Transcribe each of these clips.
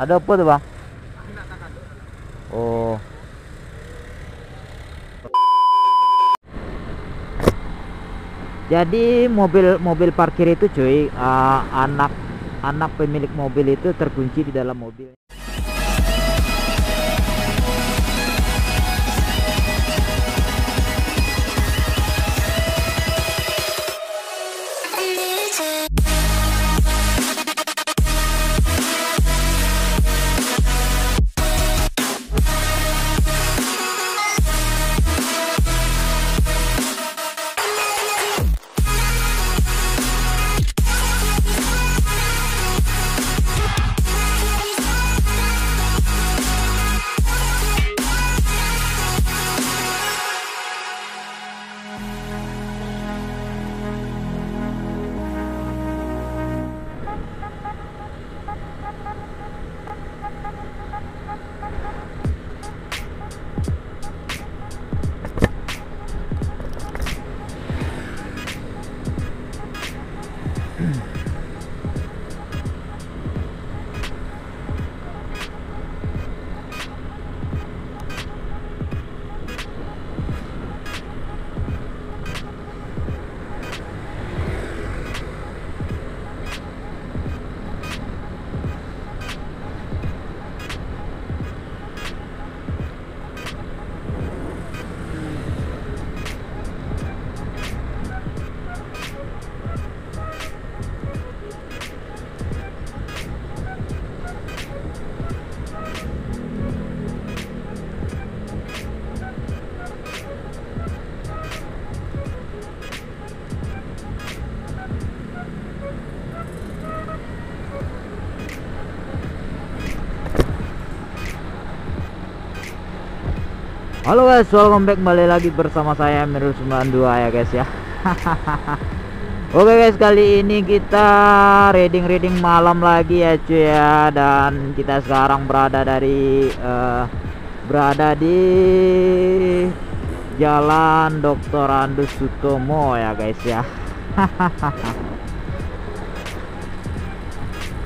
Ada apa tuh, Bang? Oh. Jadi mobil parkir itu cuy, anak pemilik mobil itu terkunci di dalam mobil. Halo guys, welcome back, kembali lagi bersama saya Amirul 92 ya guys ya. Oke guys, kali ini kita reading malam lagi ya cuy ya, dan kita sekarang berada di Jalan Dr. Ando Sutomo ya guys ya.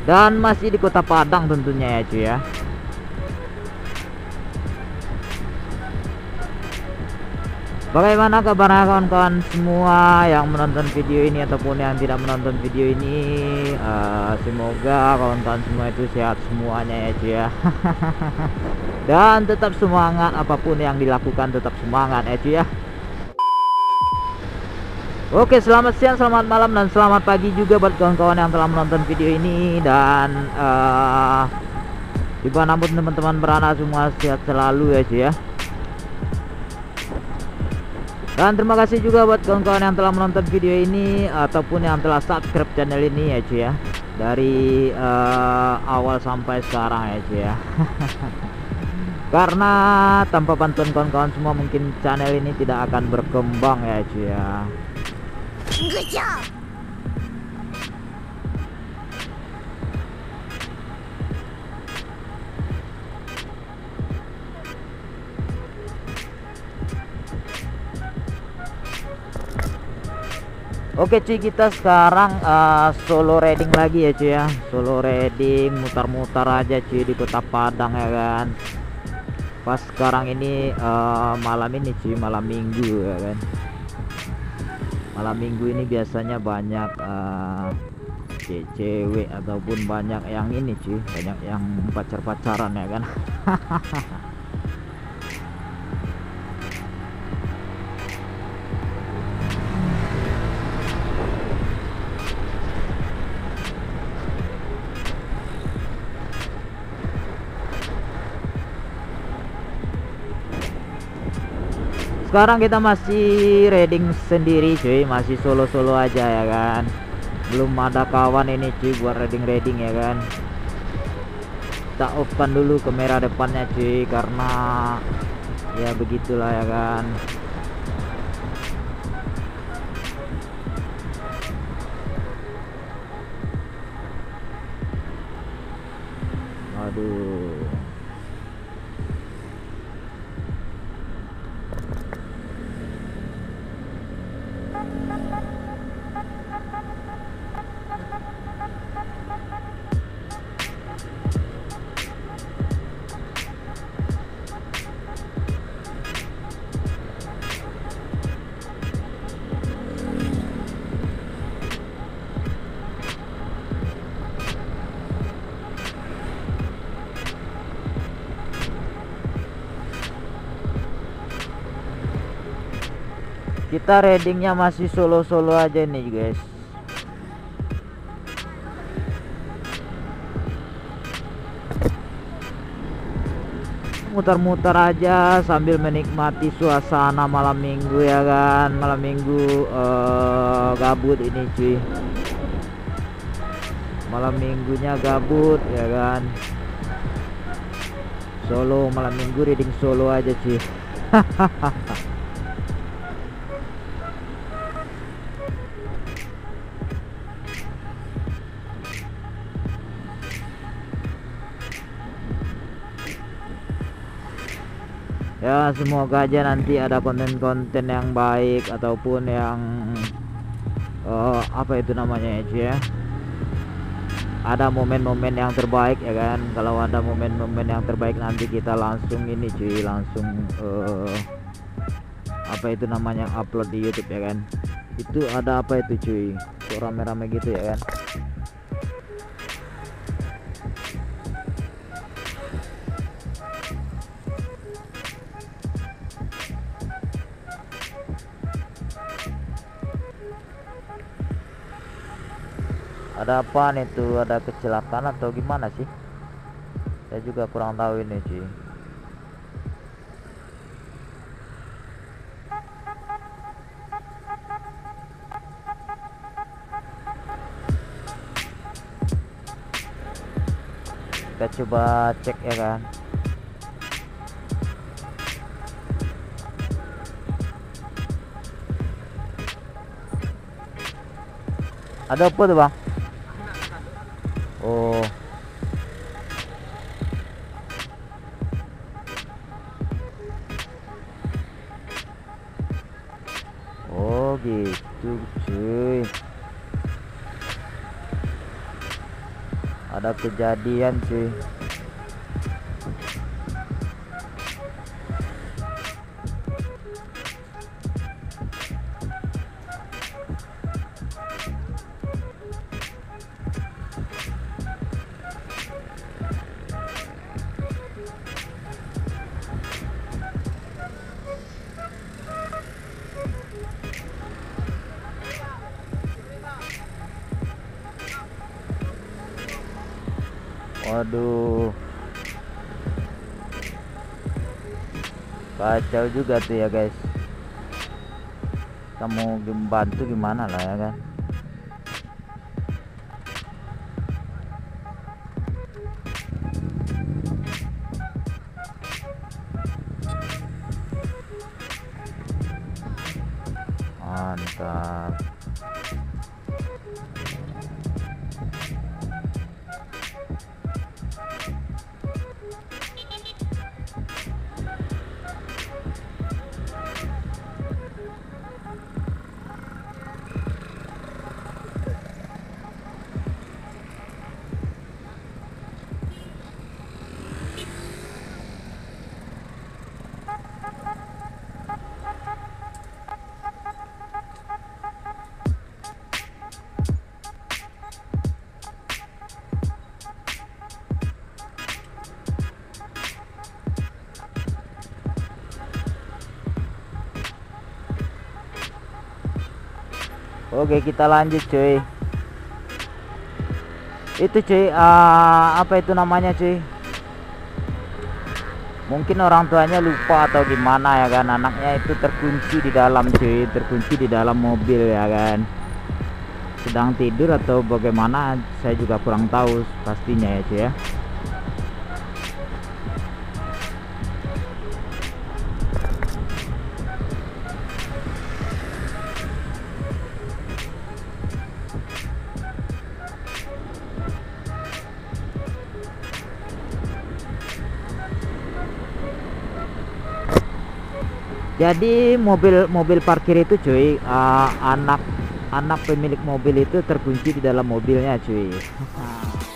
Dan masih di Kota Padang tentunya ya cuy ya. Bagaimana kabarnya kawan-kawan semua yang menonton video ini ataupun yang tidak menonton video ini, semoga kawan-kawan semua itu sehat semuanya ya cuy ya. Dan tetap semangat, apapun yang dilakukan tetap semangat ya cuy ya. Oke, selamat siang, selamat malam, dan selamat pagi juga buat kawan-kawan yang telah menonton video ini. Dan dimanapun teman-teman berada, semua sehat selalu ya cuy ya. Dan terima kasih juga buat kawan-kawan yang telah menonton video ini ataupun yang telah subscribe channel ini ya cuy ya, dari awal sampai sekarang ya cuy ya. Karena tanpa bantuan kawan-kawan semua mungkin channel ini tidak akan berkembang ya cuy ya. Good job. Oke cuy, kita sekarang solo riding lagi ya cuy ya. Solo riding, mutar-mutar aja cuy di Kota Padang ya kan. Pas sekarang ini malam ini cuy, malam minggu ya kan. Malam minggu ini biasanya banyak cewek ataupun banyak yang ini cuy, banyak yang pacar-pacaran ya kan. Sekarang kita masih riding sendiri cuy, masih solo-solo aja ya kan. Belum ada kawan ini cuy buat riding ya kan. Kita off-kan dulu kamera depannya cuy, karena ya begitulah ya kan. Aduh. Kita ridingnya masih solo-solo aja nih guys. Mutar-mutar aja sambil menikmati suasana malam minggu ya kan, malam minggu gabut ini cuy, malam minggunya gabut ya kan, solo malam minggu reading solo aja cuy. Ya semoga aja nanti ada konten-konten yang baik ataupun yang apa itu namanya ya, ada momen-momen yang terbaik ya kan. Kalau ada momen-momen yang terbaik nanti kita langsung ini cuy, langsung apa itu namanya, upload di YouTube ya kan. Itu ada apa itu cuy, kok rame-rame gitu ya kan. Ada apa nih tuh, ada kecelakaan atau gimana sih, saya juga kurang tahu ini cuy. Kita coba cek ya kan. Ada apa tuh bang? Oh. Oh gitu cuy. Ada kejadian cuy. Waduh, kacau juga tuh ya guys. Kamu bantu gimana lah ya kan. Mantap. Oke kita lanjut cuy. Itu cuy, apa itu namanya cuy, mungkin orang tuanya lupa atau gimana ya kan, anaknya itu terkunci di dalam cuy, terkunci di dalam mobil ya kan, sedang tidur atau bagaimana saya juga kurang tahu pastinya ya cuy ya. Jadi mobil parkir itu cuy, anak pemilik mobil itu terkunci di dalam mobilnya cuy.